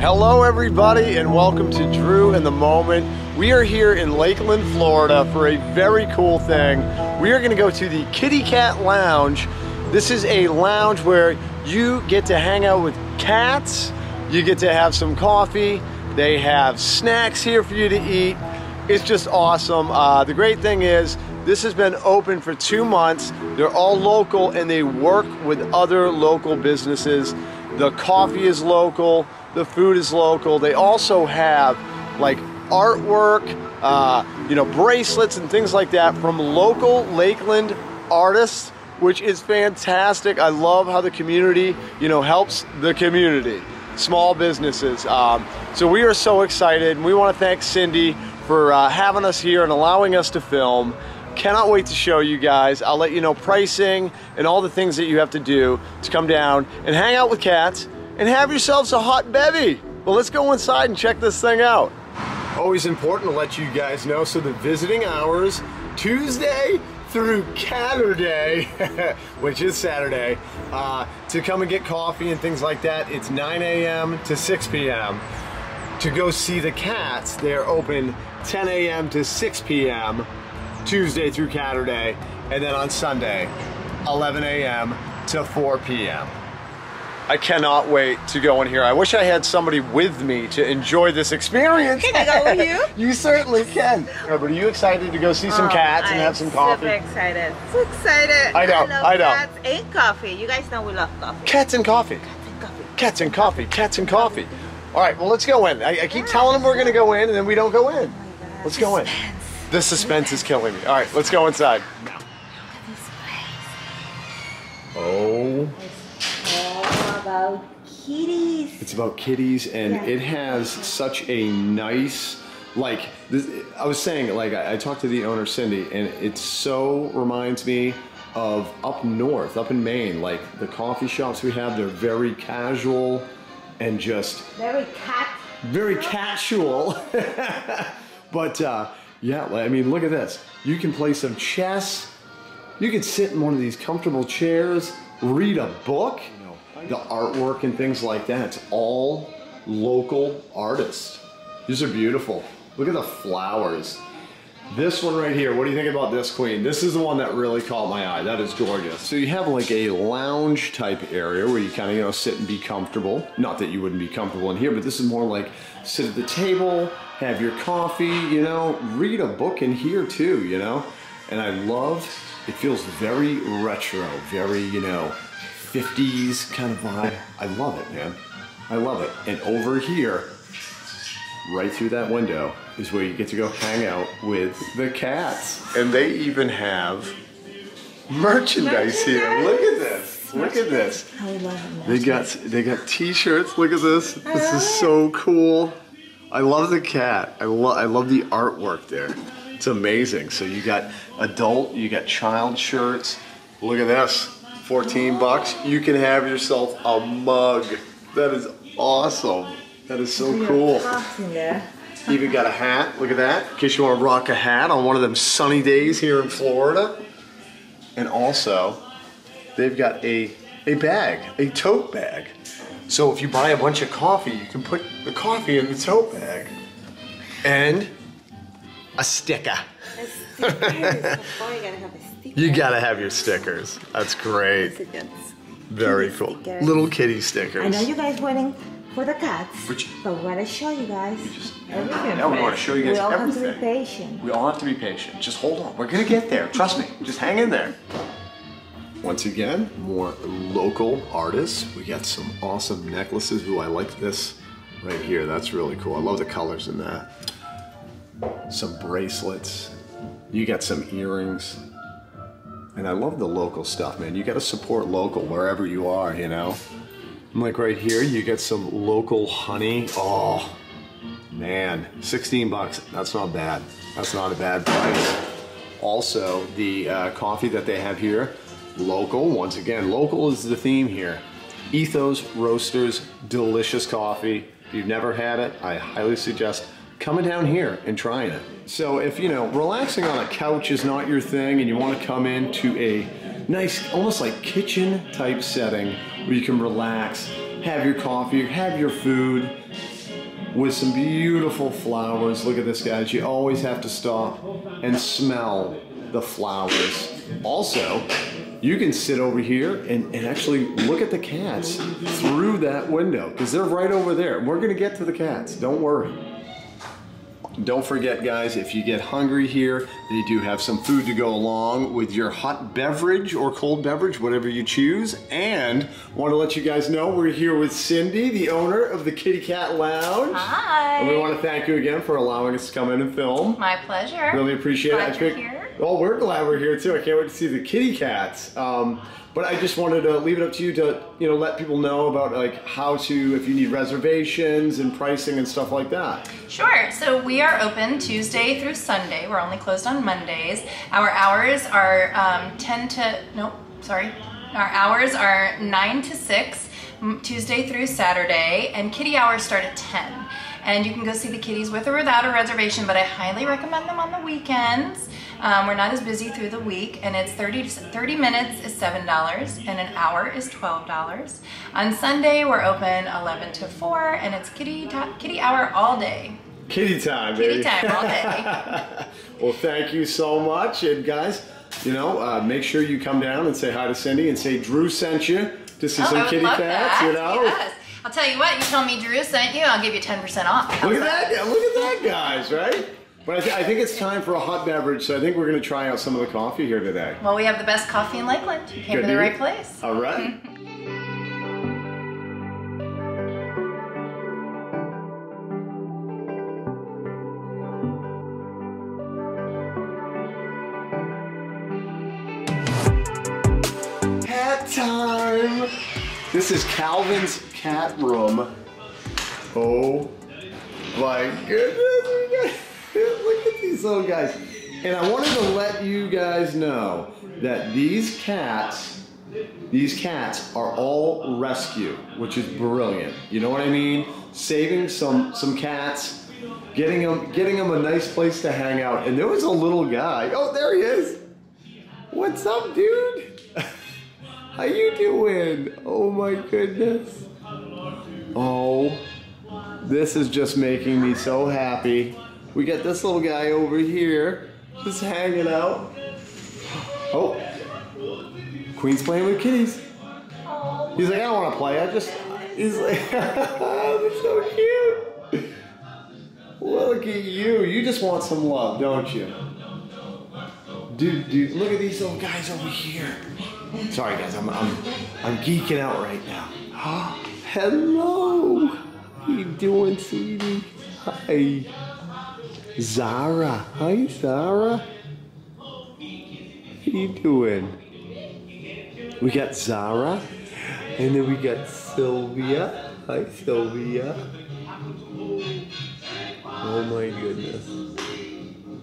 Hello everybody and welcome to Drew in the Moment. We are here in Lakeland, Florida for a very cool thing. We are going to go to the Kitty Cat Lounge. This is a lounge where you get to hang out with cats, you get to have some coffee, they have snacks here for you to eat. It's just awesome. The great thing is this has been open for 2 months. They're all local and they work with other local businesses. The coffee is local. The food is local. They also have like artwork, bracelets and things like that from local Lakeland artists, which is fantastic. I love how the community, helps the community, small businesses. So we are so excited, and we want to thank Cindy for having us here and allowing us to film. Cannot wait to show you guys. I'll let you know pricing and all the things that you have to do to come down and hang out with cats and have yourselves a hot bevy. Well, let's go inside and check this thing out. Always important to let you guys know, so the visiting hours, Tuesday through Catterday, which is Saturday, to come and get coffee and things like that, it's 9 a.m. to 6 p.m. To go see the cats, they're open 10 a.m. to 6 p.m. Tuesday through Catterday, and then on Sunday, 11 a.m. to 4 p.m. I cannot wait to go in here. I wish I had somebody with me to enjoy this experience. Can I go with you? You certainly can. But are you excited to go see some cats and have some coffee? I'm super excited. So excited. I know. Cats and coffee. You guys know we love coffee. Cats and coffee. Cats and coffee. Cats and coffee. Cats and coffee. All right, well, let's go in. I keep telling them we're going to go in, and then we don't go in. Oh, let's go in. The suspense is killing me. All right, let's go inside. Look at this place. Oh. About kitties. It's about kitties, and it has such a nice, I was saying, I talked to the owner, Cindy, and it so reminds me of up north, up in Maine, like the coffee shops we have, they're very casual and just... Very casual. But, yeah, I mean, look at this. You can play some chess. You can sit in one of these comfortable chairs, read a book. The artwork and things like that, it's all local artists. These are beautiful. Look at the flowers. This one right here, what do you think about this, Queen? This is the one that really caught my eye. That is gorgeous. So you have like a lounge type area where you kind of, sit and be comfortable. Not that you wouldn't be comfortable in here, but this is more like sit at the table, have your coffee, read a book in here too, And I love, it feels very retro, very, 50s kind of vibe. I love it, man. I love it. And over here, right through that window, is where you get to go hang out with the cats. And they even have merchandise here. Look at this. Look at this. I love it. They got t-shirts. Look at this. This is so cool. I love the cat. I love the artwork there. It's amazing. So you got adult, you got child shirts. Look at this. 14 bucks, you can have yourself a mug. That is awesome. That is so cool. Even got a hat, look at that. In case you want to rock a hat on one of them sunny days here in Florida. And also, they've got a bag, a tote bag. So if you buy a bunch of coffee, you can put the coffee in the tote bag. And a sticker. You gotta have your stickers. That's great. Very cool. Little kitty stickers. I know you guys waiting for the cats, but what I show you guys. We want to show you guys everything. We all have to be patient. We all have to be patient. Just hold on. We're gonna get there. Trust me. Just hang in there. Once again, more local artists. We got some awesome necklaces. Ooh, I like this right here. That's really cool. I love the colors in that. Some bracelets. You got some earrings. And I love the local stuff, man. You gotta support local wherever you are, I'm like right here, you get some local honey. Oh, man, 16 bucks, that's not bad. That's not a bad price. Also, the coffee that they have here, local, once again, local is the theme here. Ethos Roasters, delicious coffee. If you've never had it, I highly suggest coming down here and trying it. So if, relaxing on a couch is not your thing and you want to come into a nice, almost like kitchen type setting where you can relax, have your coffee, have your food, with some beautiful flowers. Look at this, guys. You always have to stop and smell the flowers. Also, you can sit over here and actually look at the cats through that window, because they're right over there. We're gonna get to the cats, don't worry. Don't forget, guys, if you get hungry here, you do have some food to go along with your hot beverage or cold beverage, whatever you choose. And want to let you guys know we're here with Cindy, the owner of the Kitty Cat Lounge. Hi. And we want to thank you again for allowing us to come in and film. My pleasure. Really appreciate it. Glad you're here. Well, we're glad we're here too. I can't wait to see the kitty cats. But I just wanted to leave it up to you to, you know, let people know about like how to, if you need reservations and pricing and stuff like that. Sure. So we are open Tuesday through Sunday. We're only closed on Mondays. Our hours are 9 to 6, Tuesday through Saturday, and kitty hours start at 10. And you can go see the kitties with or without a reservation, but I highly recommend them on the weekends. We're not as busy through the week, and it's 30 minutes is $7 and an hour is $12. On Sunday, we're open 11 to 4, and it's kitty hour all day. Kitty time, baby. Kitty time all day. Well, thank you so much, and guys, you know, make sure you come down and say hi to Cindy and say Drew sent you to see some kitty cats, you know. Yes. I'll tell you what, you told me Drew sent you, I'll give you 10% off. How's that? Look at that, guys, right? But I think it's time for a hot beverage, so I think we're going to try out some of the coffee here today. Well, we have the best coffee in Lakeland. You came to the right place. All right. Cat time! This is Calvin's cat room. Oh my goodness, look at these little guys. And I wanted to let you guys know that these cats are all rescue, which is brilliant. You know what I mean? Saving some cats, getting them a nice place to hang out. And there was a little guy. Oh, there he is. What's up, dude? How you doing? Oh my goodness. Oh, this is just making me so happy. We got this little guy over here, just hanging out. Oh, Queen's playing with kitties. He's like, I don't want to play. He's like, that's so cute. Look at you. You just want some love, don't you? Dude, look at these little guys over here. Sorry guys, I'm geeking out right now. Oh, hello! How you doing, sweetie? Hi. Zara. Hi, Zara. How you doing? We got Zara, and then we got Sylvia. Hi, Sylvia. Oh my goodness.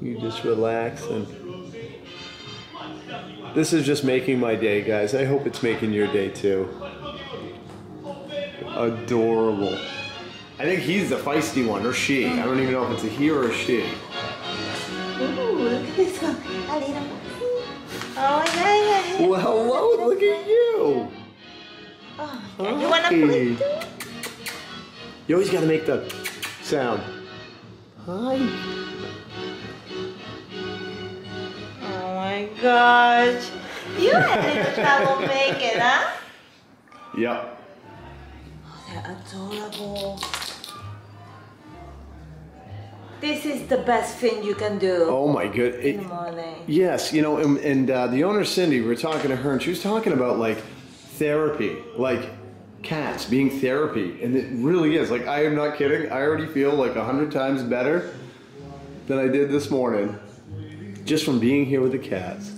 You just relax and... This is just making my day, guys. I hope it's making your day too. Adorable. I think he's the feisty one, or she. I don't even know if it's a he or a she. Ooh, look at this one. Oh, yeah. Well, hello, look at you. Oh, you want to play too? You always got to make the sound. Hi. Gosh, you had trouble making, huh? Yep. Oh, they're adorable. This is the best thing you can do. Oh my good. In the morning. Yes, you know, and the owner Cindy, we were talking to her, and she was talking about like therapy, like cats being therapy, and it really is. Like I am not kidding. I already feel like 100 times better than I did this morning. Just from being here with the cats.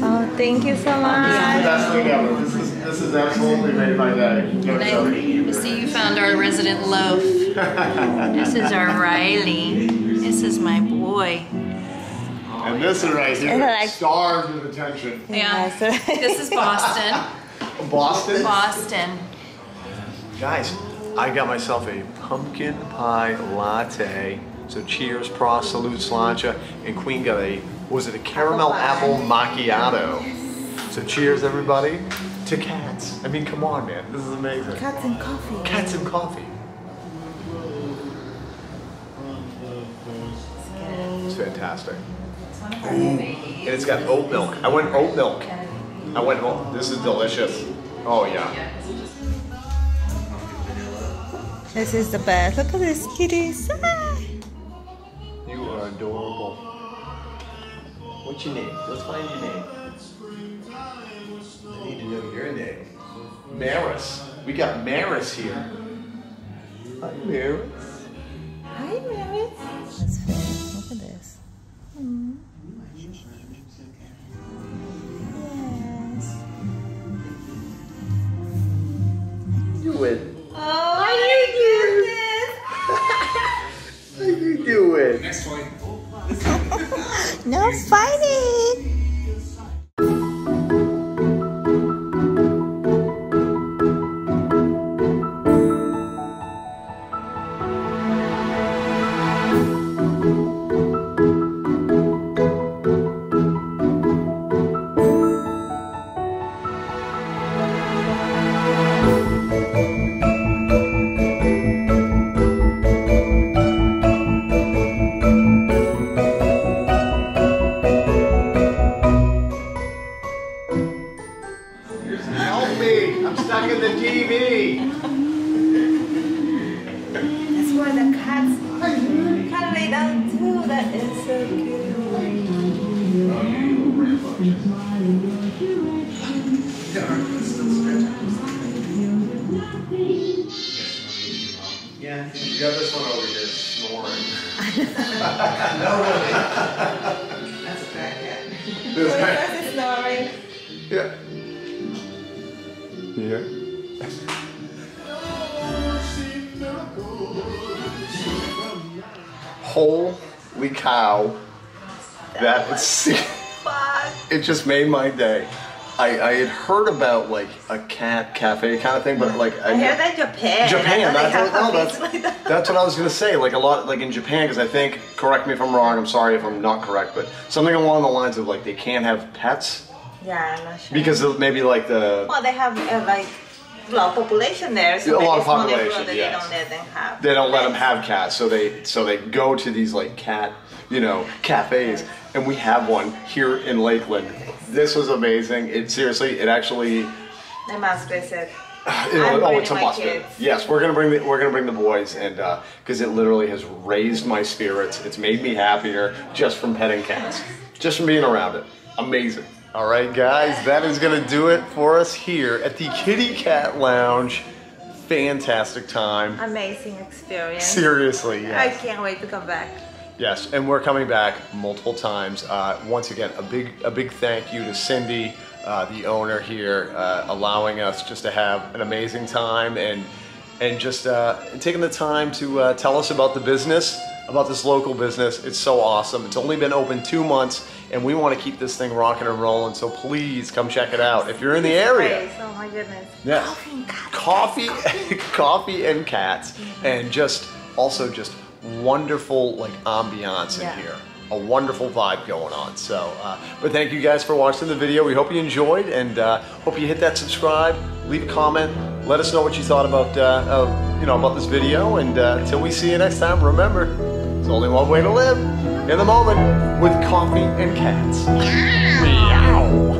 Oh, thank you so much. This is the best thing ever. This is absolutely made my day. I see you found our resident loaf. This is our Riley. This is my boy. And this one right here, like, starved with attention. Yeah. This is Boston. Boston? Boston. Guys, I got myself a pumpkin pie latte. So cheers, prost, salute, slancha, and Queen got a, was it a caramel apple macchiato? So cheers, everybody, to cats. I mean, come on, man. This is amazing. Cats and coffee. Cats and coffee. It's fantastic. Ooh, and it's got oat milk. I went oat milk. I went oat. This is delicious. Oh, yeah. This is the best. Look at this, kitties. You are adorable. What's your name? Let's find your name. I need to know your name. Maris. We got Maris here. Hi, Maris. Hi, Maris. That's fair. Look at this. Mm. Yes. Do it. Oh, how you do this? How you do it? Next one. No fighting. Holy cow, it just made my day. I had heard about like a cat cafe kind of thing, but like I heard that Japan, that's what I was gonna say. Like a lot, like in Japan, because I think, correct me if I'm wrong, I'm sorry if I'm not correct, but something along the lines of like they can't have pets. Yeah, I'm not sure. Because maybe like the they have like a lot of population there, so a lot of population, yes. They don't let them have cats, so they go to these like cat, you know, cafes, and we have one here in Lakeland. This was amazing. It seriously, it actually. I must visit. Oh, it's a must. Yes, we're gonna bring the boys, and because it literally has raised my spirits. It's made me happier just from petting cats, just from being around it. Amazing. All right, guys, that is going to do it for us here at the Kitty Cat Lounge. Fantastic time. Amazing experience. Seriously, yes. I can't wait to come back. Yes, and we're coming back multiple times. Once again, a big thank you to Cindy, the owner here, allowing us just to have an amazing time and just taking the time to tell us about the business. About this local business. It's so awesome. It's only been open 2 months and we want to keep this thing rocking and rolling, so please come check it out if you're in the area. Oh my goodness. Yeah. Coffee and cats. Mm-hmm. And also just wonderful like ambiance in here. A wonderful vibe going on. So but thank you guys for watching the video. We hope you enjoyed, and hope you hit that subscribe, leave a comment, let us know what you thought about this video, and until we see you next time, remember, there's only one way to live, in the moment, with coffee and cats. Meow.